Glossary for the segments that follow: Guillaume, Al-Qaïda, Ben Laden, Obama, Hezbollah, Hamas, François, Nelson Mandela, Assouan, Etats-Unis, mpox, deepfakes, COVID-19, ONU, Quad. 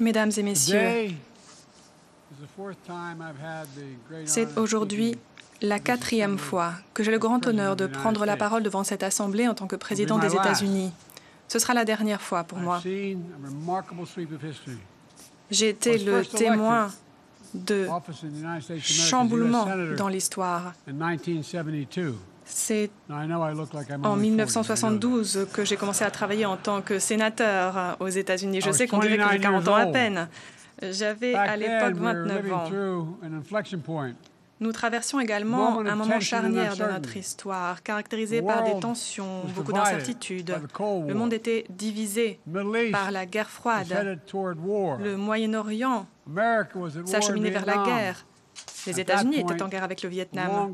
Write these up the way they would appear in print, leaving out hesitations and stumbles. Mesdames et messieurs, c'est aujourd'hui la 4e fois que j'ai le grand honneur de prendre la parole devant cette Assemblée en tant que président des États-Unis. Ce sera la dernière fois pour moi. J'ai été le témoin de chamboulements dans l'histoire. C'est en 1972 que j'ai commencé à travailler en tant que sénateur aux États-Unis. Je sais qu'on dirait que j'ai 40 ans à peine. J'avais à l'époque 29 ans. Nous traversions également un moment charnière de notre histoire, caractérisé par des tensions, beaucoup d'incertitudes. Le monde était divisé par la guerre froide. Le Moyen-Orient s'acheminait vers la guerre. Les États-Unis étaient en guerre avec le Vietnam.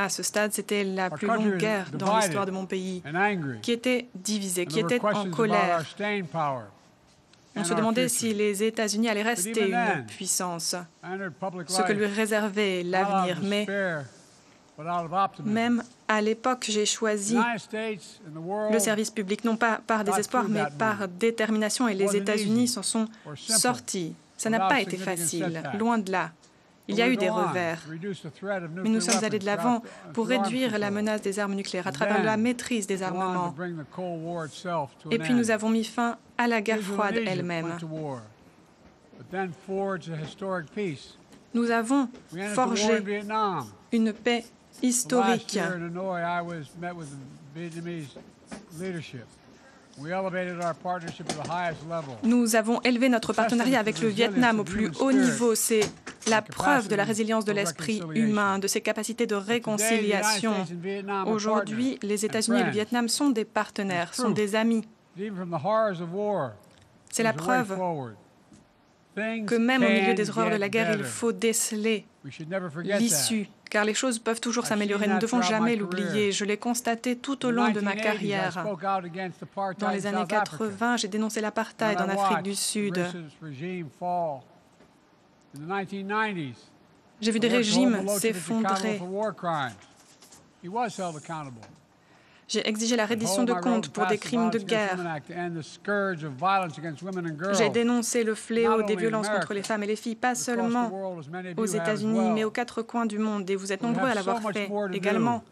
À ce stade, c'était la plus longue guerre dans l'histoire de mon pays, qui était divisée, qui était en colère. On se demandait si les États-Unis allaient rester une puissance, ce que lui réservait l'avenir. Mais même à l'époque, j'ai choisi le service public, non pas par désespoir, mais par détermination, et les États-Unis s'en sont sortis. Ça n'a pas été facile, loin de là. Il y a eu des revers, mais nous sommes allés de l'avant pour réduire la menace des armes nucléaires à travers la maîtrise des armements. Et puis nous avons mis fin à la guerre froide elle-même. Nous avons forgé une paix historique. Nous avons élevé notre partenariat avec le Vietnam au plus haut niveau. C'est la preuve de la résilience de l'esprit humain, de ses capacités de réconciliation. Aujourd'hui, les États-Unis et le Vietnam sont des partenaires, sont des amis. C'est la preuve que même au milieu des horreurs de la guerre, il faut déceler l'issue, car les choses peuvent toujours s'améliorer. Nous ne devons jamais l'oublier. Je l'ai constaté tout au long de ma carrière. Dans les années 80, j'ai dénoncé l'apartheid en Afrique du Sud. J'ai vu des régimes s'effondrer. J'ai exigé la reddition de comptes pour des crimes de guerre. J'ai dénoncé le fléau des violences contre les femmes et les filles, pas seulement aux États-Unis, mais aux 4 coins du monde. Et vous êtes nombreux à l'avoir fait également.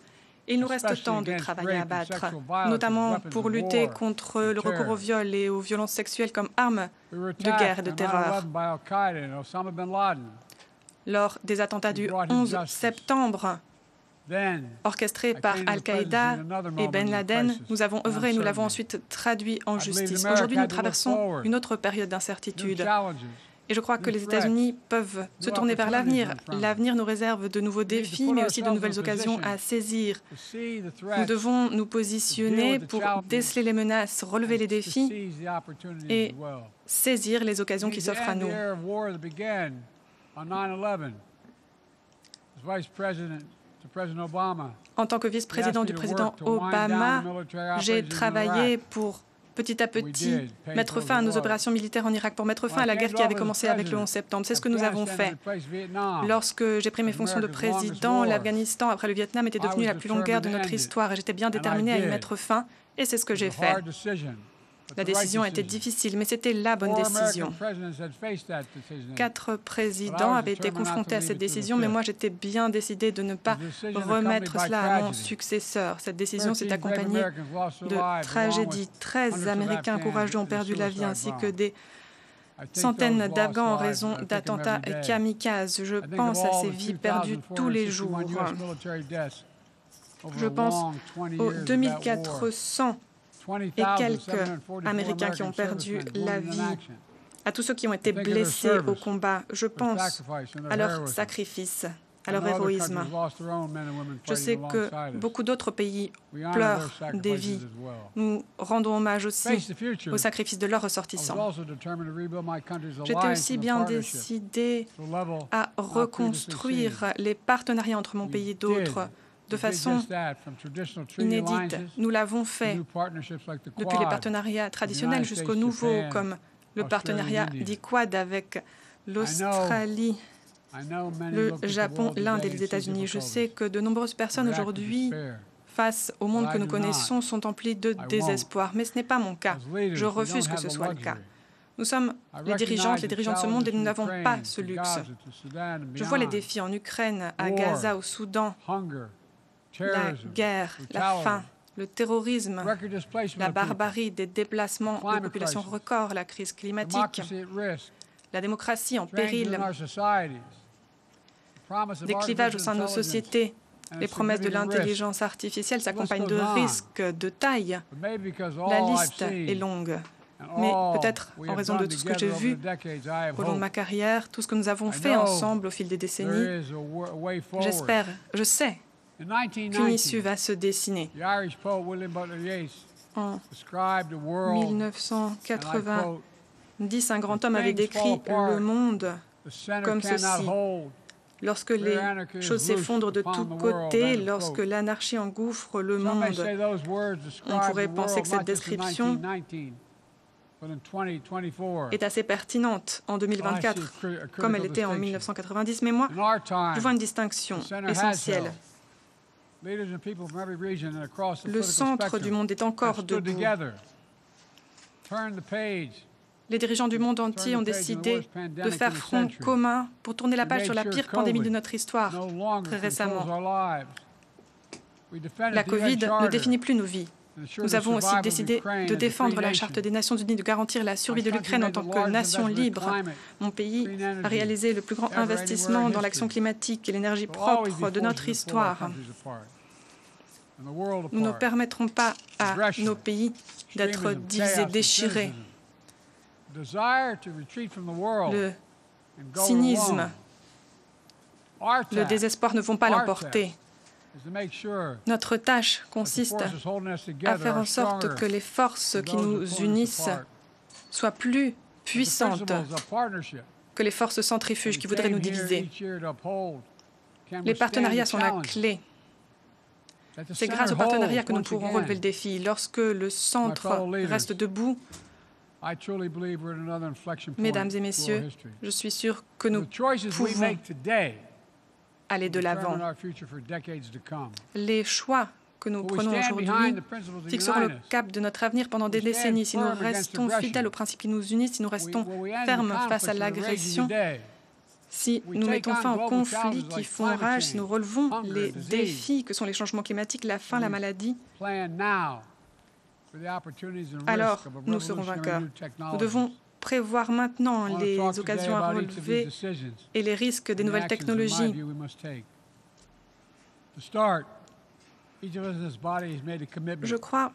Il nous reste tant de travail à abattre, notamment pour lutter contre le recours au viol et aux violences sexuelles comme armes de guerre et de terreur. Lors des attentats du 11 septembre, orchestré par Al-Qaïda et Ben Laden, nous avons œuvré et nous l'avons ensuite traduit en justice. Aujourd'hui, nous traversons une autre période d'incertitude. Et je crois que les États-Unis peuvent se tourner vers l'avenir. L'avenir nous réserve de nouveaux défis, mais aussi de nouvelles occasions à saisir. Nous devons nous positionner pour déceler les menaces, relever les défis et saisir les occasions qui s'offrent à nous. En tant que vice-président du président Obama, j'ai travaillé pour petit à petit mettre fin à nos opérations militaires en Irak, pour mettre fin à la guerre qui avait commencé avec le 11 septembre. C'est ce que nous avons fait. Lorsque j'ai pris mes fonctions de président, l'Afghanistan, après le Vietnam, était devenue la plus longue guerre de notre histoire et j'étais bien déterminé à y mettre fin, et c'est ce que j'ai fait. La décision a été difficile, mais c'était la bonne décision. 4 présidents avaient été confrontés à cette décision, mais moi j'étais bien décidé de ne pas remettre cela à mon successeur. Cette décision s'est accompagnée de tragédies. 13 Américains courageux ont perdu la vie, ainsi que des centaines d'Afghans en raison d'attentats kamikazes. Je pense à ces vies perdues tous les jours. Je pense aux 2400 et quelques Américains qui ont perdu la vie, à tous ceux qui ont été blessés au combat. Je pense à leur sacrifice, à leur héroïsme. Je sais que beaucoup d'autres pays pleurent des vies. Nous rendons hommage aussi au sacrifice de leurs ressortissants. J'étais aussi bien décidé à reconstruire les partenariats entre mon pays et d'autres, de façon inédite. Nous l'avons fait depuis les partenariats traditionnels jusqu'aux nouveaux, comme le partenariat dit Quad avec l'Australie, le Japon, l'Inde et les États-Unis. Je sais que de nombreuses personnes aujourd'hui, face au monde que nous connaissons, sont emplies de désespoir, mais ce n'est pas mon cas. Je refuse que ce soit le cas. Nous sommes les dirigeantes, de ce monde et nous n'avons pas ce luxe. Je vois les défis en Ukraine, à Gaza, au Soudan, la guerre, la faim, le terrorisme, la barbarie, des déplacements de population record, la crise climatique, la démocratie en péril, des clivages au sein de nos sociétés. Les promesses de l'intelligence artificielle s'accompagnent de risques de taille. La liste est longue. Mais peut-être en raison de tout ce que j'ai vu au long de ma carrière, tout ce que nous avons fait ensemble au fil des décennies, j'espère, je sais qu'une issue va se dessiner. En 1990, un grand homme avait décrit le monde comme ceci. Lorsque les choses s'effondrent de tous côtés, lorsque l'anarchie engouffre le monde, on pourrait penser que cette description est assez pertinente en 2024, comme elle était en 1990. Mais moi, je vois une distinction essentielle. Le centre du monde est encore debout. Les dirigeants du monde entier ont décidé de faire front commun pour tourner la page sur la pire pandémie de notre histoire, très récemment. La Covid ne définit plus nos vies. Nous avons aussi décidé de défendre la Charte des Nations Unies, de garantir la survie de l'Ukraine en tant que nation libre. Mon pays a réalisé le plus grand investissement dans l'action climatique et l'énergie propre de notre histoire. Nous ne permettrons pas à nos pays d'être divisés, déchirés. Le cynisme, le désespoir ne vont pas l'emporter. Notre tâche consiste à faire en sorte que les forces qui nous unissent soient plus puissantes que les forces centrifuges qui voudraient nous diviser. Les partenariats sont la clé. C'est grâce aux partenariats que nous pourrons relever le défi. Lorsque le centre reste debout, mesdames et messieurs, je suis sûr que nous pouvons aller de l'avant. Les choix que nous prenons aujourd'hui fixeront le cap de notre avenir pendant des décennies. Si nous restons fidèles aux principes qui nous unissent, si nous restons fermes face à l'agression, si nous mettons fin aux conflits qui font rage, si nous relevons les défis que sont les changements climatiques, la faim, la maladie, alors, nous serons vainqueurs. Nous devons prévoir maintenant les occasions à relever et les risques des nouvelles technologies. Je crois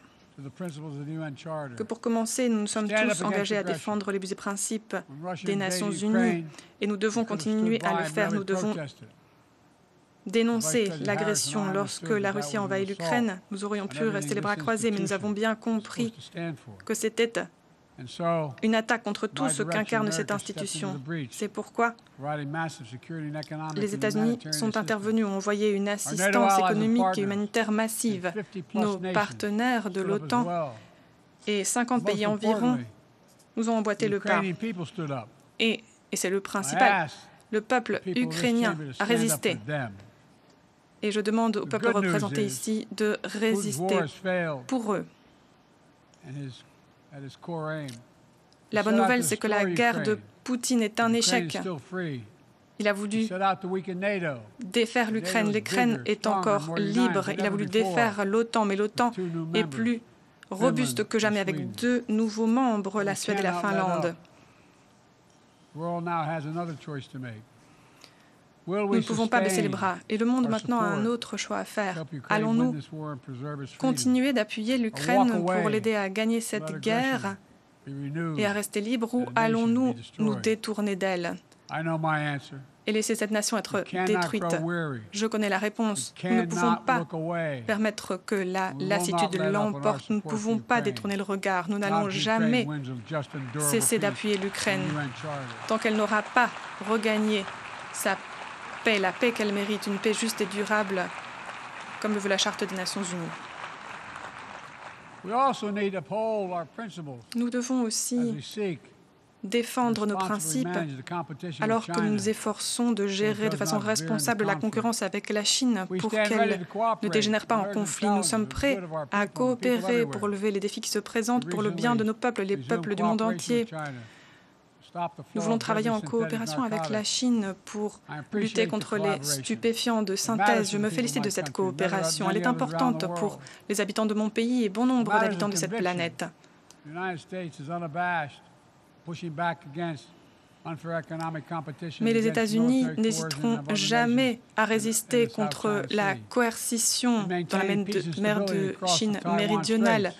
que pour commencer, nous nous sommes tous engagés à défendre les principes des Nations Unies et nous devons continuer à le faire. Nous devons dénoncer l'agression. Lorsque la Russie a envahi l'Ukraine, nous aurions pu rester les bras croisés, mais nous avons bien compris que c'était une attaque contre tout ce qu'incarne cette institution. C'est pourquoi les États-Unis sont intervenus, ont envoyé une assistance économique et humanitaire massive. Nos partenaires de l'OTAN et 50 pays environ nous ont emboîté le pas. Et c'est le principal. Le peuple ukrainien a résisté. Et je demande au peuple représenté ici de résister pour eux. La bonne nouvelle, c'est que la guerre de Poutine est un échec. Il a voulu défaire l'Ukraine. L'Ukraine est encore libre. Il a voulu défaire l'OTAN, mais l'OTAN est plus robuste que jamais, avec 2 nouveaux membres, la Suède et la Finlande. Nous ne pouvons pas baisser les bras. Et le monde maintenant a un autre choix à faire. Allons-nous continuer d'appuyer l'Ukraine pour l'aider à gagner cette guerre et à rester libre, ou allons-nous nous détourner d'elle et laisser cette nation être détruite? Je connais la réponse. Nous ne pouvons pas permettre que la lassitude l'emporte. Nous ne pouvons pas détourner le regard. Nous n'allons jamais cesser d'appuyer l'Ukraine tant qu'elle n'aura pas regagné sa paix, la paix qu'elle mérite, une paix juste et durable, comme le veut la Charte des Nations Unies. Nous devons aussi défendre nos principes alors que nous nous efforçons de gérer de façon responsable la concurrence avec la Chine pour qu'elle ne dégénère pas en conflit. Nous sommes prêts à coopérer pour relever les défis qui se présentent pour le bien de nos peuples, les peuples du monde entier. Nous voulons travailler en coopération avec la Chine pour lutter contre les stupéfiants de synthèse. Je me félicite de cette coopération. Elle est importante pour les habitants de mon pays et bon nombre d'habitants de cette planète. Mais les États-Unis n'hésiteront jamais à résister contre la coercition dans la mer de Chine méridionale.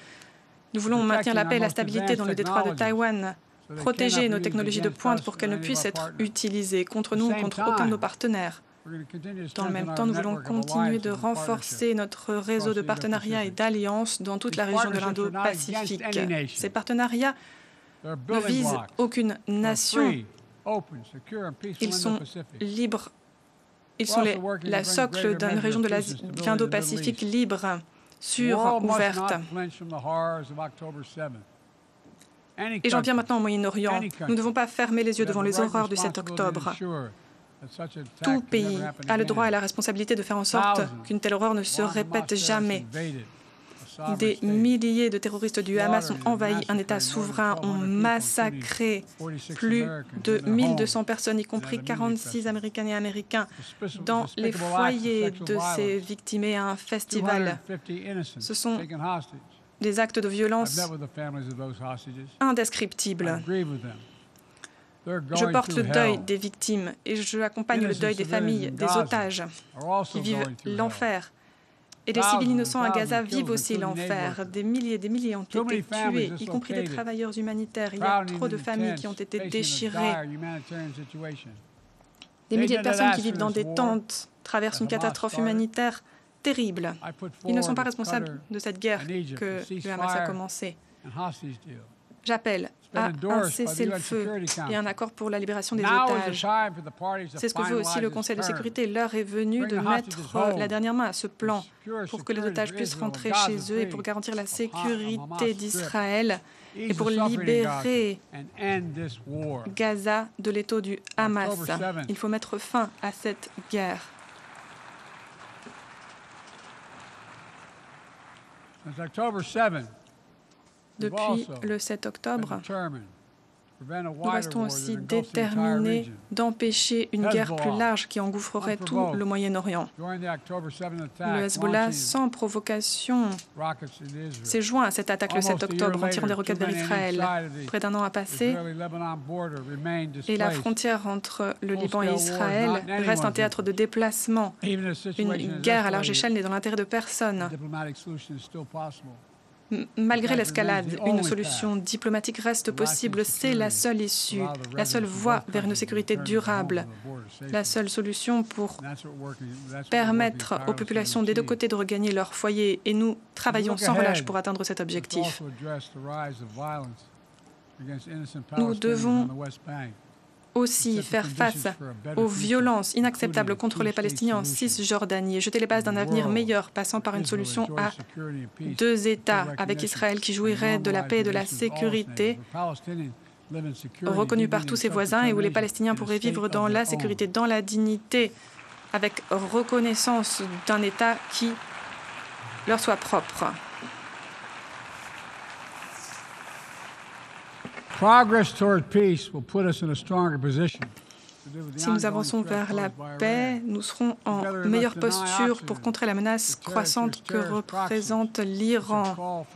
Nous voulons maintenir la paix et la stabilité dans le détroit de Taïwan, protéger nos technologies de pointe pour qu'elles ne puissent être utilisées contre nous ou contre aucun de nos partenaires. Dans le même temps, nous voulons continuer de renforcer notre réseau de partenariats et d'alliances dans toute la région de l'Indo-Pacifique. Ces partenariats ne visent aucune nation. Ils sont libres. Ils sont la socle d'une région de l'Indo-Pacifique libre, sûre, ouverte. Et j'en viens maintenant au Moyen-Orient. Nous ne devons pas fermer les yeux devant les horreurs du 7 octobre. Tout pays a le droit et la responsabilité de faire en sorte qu'une telle horreur ne se répète jamais. Des milliers de terroristes du Hamas ont envahi un État souverain, ont massacré plus de 1200 personnes, y compris 46 Américaines et Américains, dans les foyers de ces victimes et à un festival. Ce sont des actes de violence indescriptibles. Je porte le deuil des victimes et je accompagne le deuil des familles, des otages qui vivent l'enfer. Et des civils innocents à Gaza vivent aussi l'enfer. Des milliers ont été tués, y compris des travailleurs humanitaires. Il y a trop de familles qui ont été déchirées. Des milliers de personnes qui vivent dans des tentes traversent une catastrophe humanitaire terrible. Ils ne sont pas responsables de cette guerre que le Hamas a commencée. J'appelle à un cessez-le-feu et un accord pour la libération des otages. C'est ce que veut aussi le Conseil de sécurité. L'heure est venue de mettre la dernière main à ce plan pour que les otages puissent rentrer chez eux et pour garantir la sécurité d'Israël et pour libérer Gaza de l'étau du Hamas. Il faut mettre fin à cette guerre. Depuis le 7 octobre, nous restons aussi déterminés d'empêcher une guerre plus large qui engouffrerait tout le Moyen-Orient. Le Hezbollah, sans provocation, s'est joint à cette attaque le 7 octobre en tirant des roquettes vers Israël. Près d'un an a passé et la frontière entre le Liban et Israël reste un théâtre de déplacement. Une guerre à large échelle n'est dans l'intérêt de personne. Malgré l'escalade, une solution diplomatique reste possible. C'est la seule issue, la seule voie vers une sécurité durable, la seule solution pour permettre aux populations des deux côtés de regagner leur foyer. Et nous travaillons sans relâche pour atteindre cet objectif. Nous devons aussi faire face aux violences inacceptables contre les Palestiniens en Cisjordanie et jeter les bases d'un avenir meilleur, passant par une solution à deux États, avec Israël qui jouirait de la paix et de la sécurité, reconnue par tous ses voisins, et où les Palestiniens pourraient vivre dans la sécurité, dans la dignité, avec reconnaissance d'un État qui leur soit propre. Si nous avançons vers la paix, nous serons en meilleure posture pour contrer la menace croissante que représente l'Iran,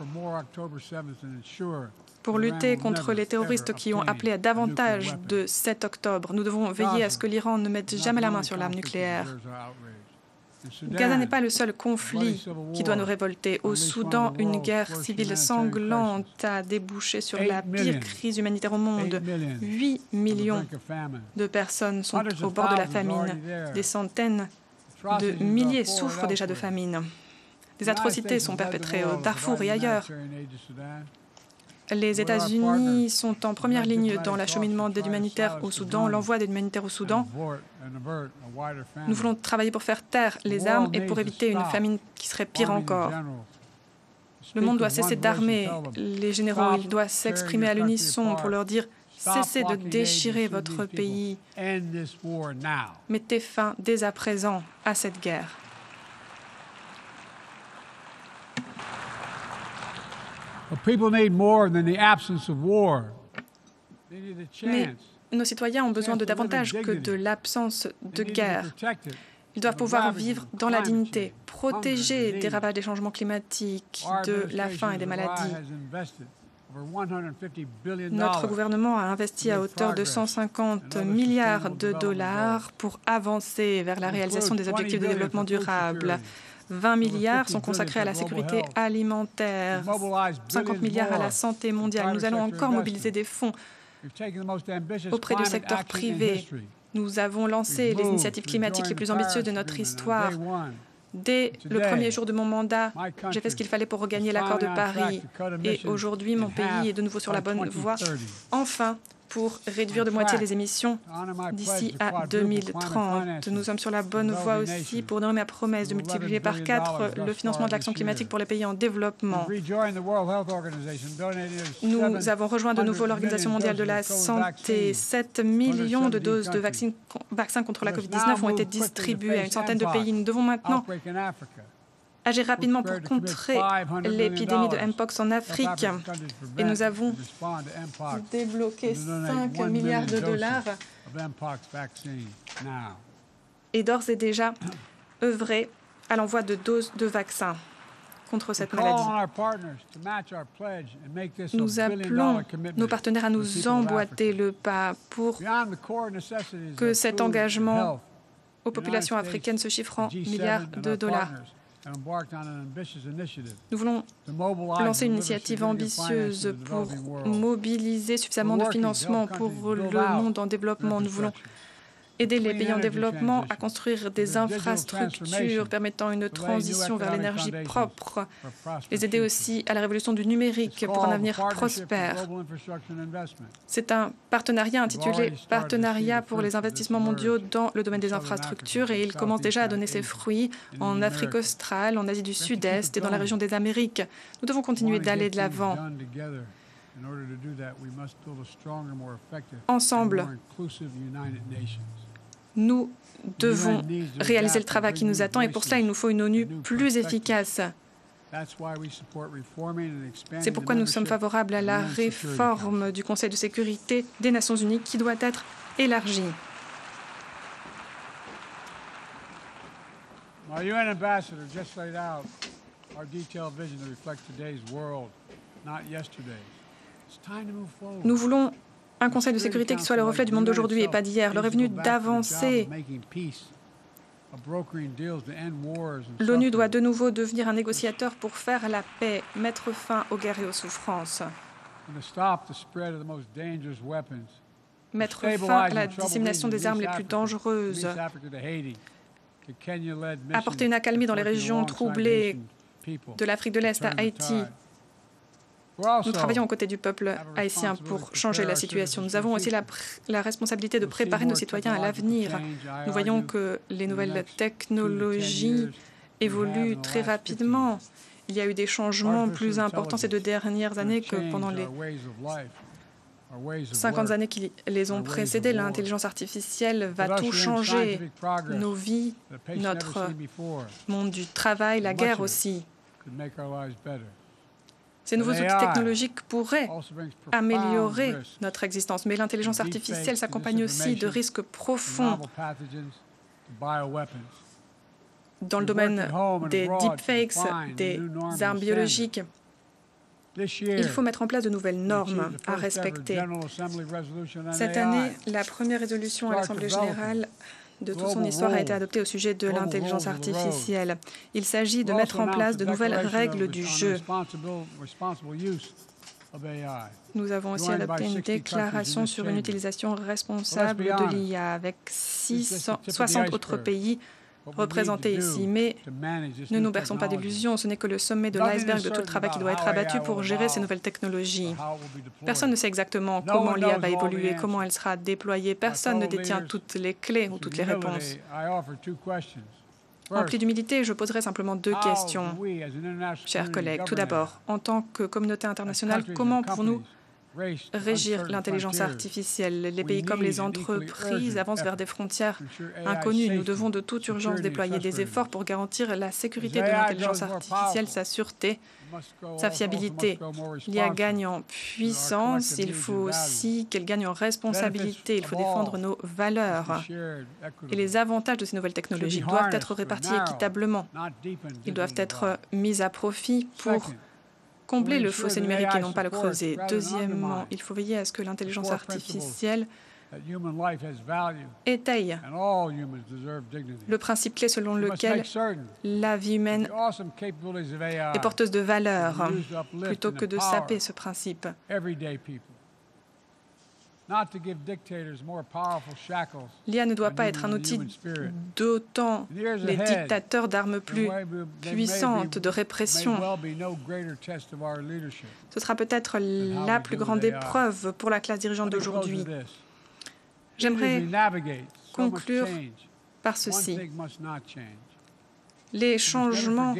pour lutter contre les terroristes qui ont appelé à davantage de 7 octobre. Nous devons veiller à ce que l'Iran ne mette jamais la main sur l'arme nucléaire. Gaza n'est pas le seul conflit qui doit nous révolter. Au Soudan, une guerre civile sanglante a débouché sur la pire crise humanitaire au monde. 8 millions de personnes sont au bord de la famine. Des centaines de milliers souffrent déjà de famine. Des atrocités sont perpétrées au Darfour et ailleurs. Les États-Unis sont en première ligne dans l'acheminement d'aide humanitaire au Soudan, l'envoi d'aide humanitaire au Soudan. Nous voulons travailler pour faire taire les armes et pour éviter une famine qui serait pire encore. Le monde doit cesser d'armer les généraux. Il doit s'exprimer à l'unisson pour leur dire « Cessez de déchirer votre pays. Mettez fin dès à présent à cette guerre. » Mais nos citoyens ont besoin de davantage que de l'absence de guerre. Ils doivent pouvoir vivre dans la dignité, protégés des ravages des changements climatiques, de la faim et des maladies. Notre gouvernement a investi à hauteur de 150 milliards de dollars pour avancer vers la réalisation des objectifs de développement durable. 20 milliards sont consacrés à la sécurité alimentaire, 50 milliards à la santé mondiale. Nous allons encore mobiliser des fonds auprès du secteur privé. Nous avons lancé les initiatives climatiques les plus ambitieuses de notre histoire. Dès le premier jour de mon mandat, j'ai fait ce qu'il fallait pour regagner l'accord de Paris. Et aujourd'hui, mon pays est de nouveau sur la bonne voie, enfin, pour réduire de moitié les émissions d'ici à 2030. Nous sommes sur la bonne voie aussi pour donner ma promesse de multiplier par 4 le financement de l'action climatique pour les pays en développement. Nous avons rejoint de nouveau l'Organisation mondiale de la santé. 7 millions de doses de vaccins contre la COVID-19 ont été distribuées à une centaine de pays. Nous devons maintenant agir rapidement pour contrer l'épidémie de mpox en Afrique. Et nous avons débloqué 5 milliards de dollars et d'ores et déjà œuvré à l'envoi de doses de vaccins contre cette maladie. Nous appelons nos partenaires à nous emboîter le pas pour que cet engagement aux populations africaines se chiffre en milliards de dollars. Nous voulons lancer une initiative ambitieuse pour mobiliser suffisamment de financement pour le monde en développement. Nous voulons aider les pays en développement à construire des infrastructures permettant une transition vers l'énergie propre, les aider aussi à la révolution du numérique pour un avenir prospère. C'est un partenariat intitulé « Partenariat pour les investissements mondiaux dans le domaine des infrastructures » et il commence déjà à donner ses fruits en Afrique australe, en Asie du Sud-Est et dans la région des Amériques. Nous devons continuer d'aller de l'avant. Ensemble, nous devons réaliser le travail qui nous attend et pour cela, il nous faut une ONU plus efficace. C'est pourquoi nous sommes favorables à la réforme du Conseil de sécurité des Nations Unies qui doit être élargie. Nous voulons un Conseil de sécurité qui soit le reflet du monde d'aujourd'hui et pas d'hier. L'heure est venue d'avancer. L'ONU doit de nouveau devenir un négociateur pour faire la paix, mettre fin aux guerres et aux souffrances, mettre fin à la dissémination des armes les plus dangereuses, apporter une accalmie dans les régions troublées de l'Afrique de l'Est à Haïti. Nous travaillons aux côtés du peuple haïtien pour changer la situation. Nous avons aussi la responsabilité de préparer nos citoyens à l'avenir. Nous voyons que les nouvelles technologies évoluent très rapidement. Il y a eu des changements plus importants ces deux dernières années que pendant les 50 années qui les ont précédées. L'intelligence artificielle va tout changer, nos vies, notre monde du travail, la guerre aussi. Ces nouveaux outils technologiques pourraient améliorer notre existence, mais l'intelligence artificielle s'accompagne aussi de risques profonds dans le domaine des deepfakes, des armes biologiques. Il faut mettre en place de nouvelles normes à respecter. Cette année, la première résolution à l'Assemblée générale de toute son histoire a été adoptée au sujet de l'intelligence artificielle. Il s'agit de mettre en place de nouvelles règles du jeu. Nous avons aussi adopté une déclaration sur une utilisation responsable de l'IA avec 60 autres pays représentés ici. Mais ne nous berçons pas d'illusions, ce n'est que le sommet de l'iceberg de tout le travail qui doit être abattu pour gérer ces nouvelles technologies. Personne ne sait exactement comment l'IA va évoluer, comment elle sera déployée. Personne ne détient toutes les clés ou toutes les réponses. Rempli d'humilité, je poserai simplement deux questions, chers collègues. Tout d'abord, en tant que communauté internationale, comment pouvons-nous régir l'intelligence artificielle. Les pays comme les entreprises avancent vers des frontières inconnues. Nous devons de toute urgence déployer des efforts pour garantir la sécurité de l'intelligence artificielle, sa sûreté, sa fiabilité. L'IA gagne en puissance, il faut aussi qu'elle gagne en responsabilité. Il faut défendre nos valeurs. Et les avantages de ces nouvelles technologies doivent être répartis équitablement. Ils doivent être mis à profit pour combler le fossé numérique et non pas le creuser. Deuxièmement, il faut veiller à ce que l'intelligence artificielle étaye le principe clé selon lequel la vie humaine est porteuse de valeur, plutôt que de saper ce principe. L'IA ne doit pas être un outil dotant les dictateurs d'armes plus puissantes de répression. Ce sera peut-être la plus grande épreuve pour la classe dirigeante d'aujourd'hui. J'aimerais conclure par ceci. Les changements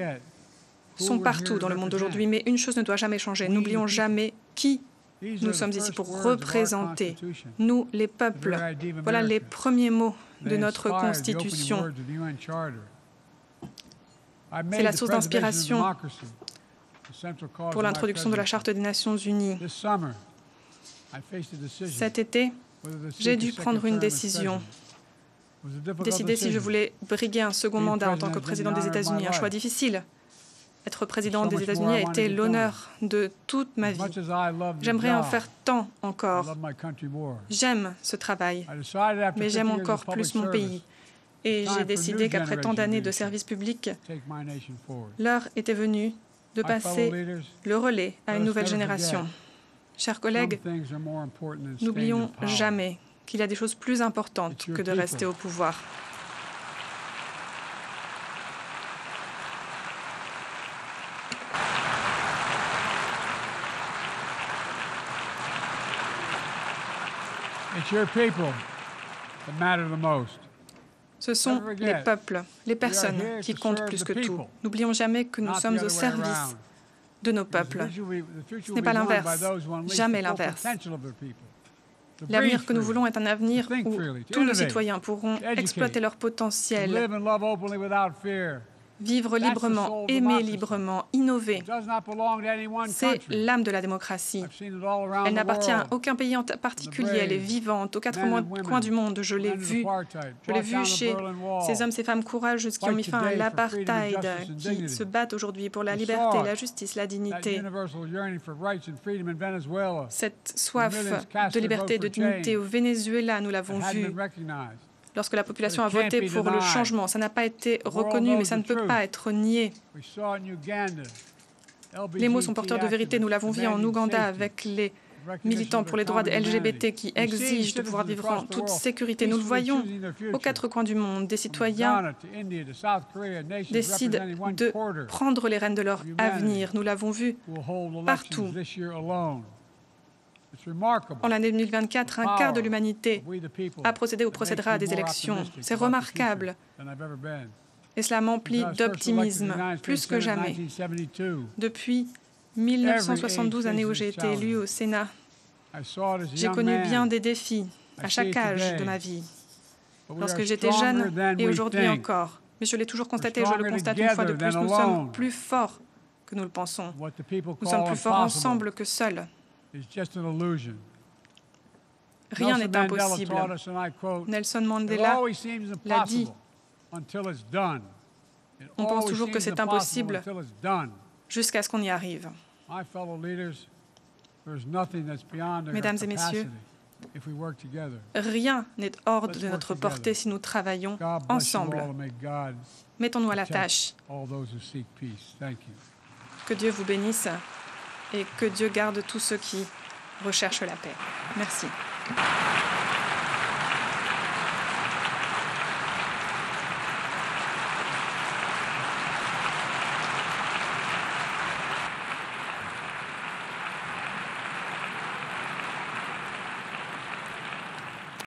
sont partout dans le monde d'aujourd'hui, mais une chose ne doit jamais changer. N'oublions jamais qui nous sommes ici pour représenter, nous, les peuples. Voilà les premiers mots de notre Constitution. C'est la source d'inspiration pour l'introduction de la Charte des Nations Unies. Cet été, j'ai dû prendre une décision. Décider si je voulais briguer un second mandat en tant que président des États-Unis, un choix difficile. Être président des États-Unis a été l'honneur de toute ma vie. J'aimerais en faire tant encore. J'aime ce travail, mais j'aime encore plus mon pays. Et j'ai décidé qu'après tant d'années de service public, l'heure était venue de passer le relais à une nouvelle génération. Chers collègues, n'oublions jamais qu'il y a des choses plus importantes que de rester au pouvoir. Ce sont les peuples, les personnes qui comptent plus que tout. N'oublions jamais que nous sommes au service de nos peuples. Ce n'est pas l'inverse, jamais l'inverse. L'avenir que nous voulons est un avenir où tous nos citoyens pourront exploiter leur potentiel, vivre librement, aimer librement, innover. C'est l'âme de la démocratie. Elle n'appartient à aucun pays en particulier. Elle est vivante aux quatre coins du monde. Je l'ai vue. Je l'ai vue chez ces hommes, ces femmes courageuses qui ont mis fin à l'apartheid, qui se battent aujourd'hui pour la liberté, la justice, la dignité. Cette soif de liberté et de dignité au Venezuela, nous l'avons vue. Lorsque la population a voté pour le changement, ça n'a pas été reconnu, mais ça ne peut pas être nié. Les mots sont porteurs de vérité. Nous l'avons vu en Ouganda avec les militants pour les droits des LGBT qui exigent de pouvoir vivre en toute sécurité. Nous le voyons aux quatre coins du monde. Des citoyens décident de prendre les rênes de leur avenir. Nous l'avons vu partout. En l'année 2024, un quart de l'humanité a procédé ou procédera à des élections. C'est remarquable. Et cela m'emplit d'optimisme, plus que jamais. Depuis 1972, année où j'ai été élu au Sénat, j'ai connu bien des défis à chaque âge de ma vie, lorsque j'étais jeune et aujourd'hui encore. Mais je l'ai toujours constaté et je le constate une fois de plus, nous sommes plus forts que nous le pensons. Nous sommes plus forts ensemble que seuls. Rien n'est impossible. Nelson Mandela l'a dit. On pense toujours que c'est impossible jusqu'à ce qu'on y arrive. Mesdames et messieurs, rien n'est hors de notre portée si nous travaillons ensemble. Mettons-nous à la tâche. Que Dieu vous bénisse. Et que Dieu garde tous ceux qui recherchent la paix. Merci.